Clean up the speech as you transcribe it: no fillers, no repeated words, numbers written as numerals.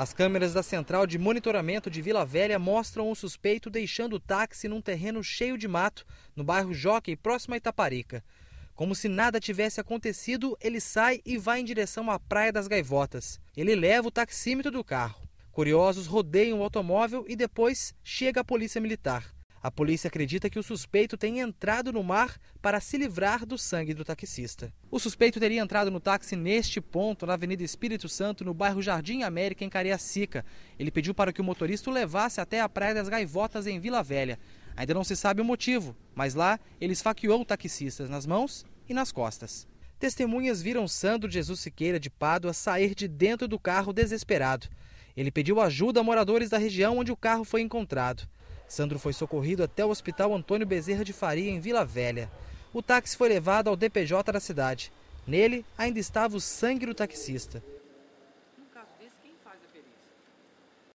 As câmeras da central de monitoramento de Vila Velha mostram o suspeito deixando o táxi num terreno cheio de mato, no bairro Jockey, próximo a Itaparica. Como se nada tivesse acontecido, ele sai e vai em direção à Praia das Gaivotas. Ele leva o taxímetro do carro. Curiosos rodeiam o automóvel e depois chega a polícia militar. A polícia acredita que o suspeito tenha entrado no mar para se livrar do sangue do taxista. O suspeito teria entrado no táxi neste ponto, na Avenida Espírito Santo, no bairro Jardim América, em Cariacica. Ele pediu para que o motorista o levasse até a Praia das Gaivotas, em Vila Velha. Ainda não se sabe o motivo, mas lá ele esfaqueou taxistas nas mãos e nas costas. Testemunhas viram Sandro Jesus Siqueira de Pádua sair de dentro do carro desesperado. Ele pediu ajuda a moradores da região onde o carro foi encontrado. Sandro foi socorrido até o Hospital Antônio Bezerra de Faria, em Vila Velha. O táxi foi levado ao DPJ da cidade. Nele ainda estava o sangue do taxista. Num caso desse, quem faz a perícia?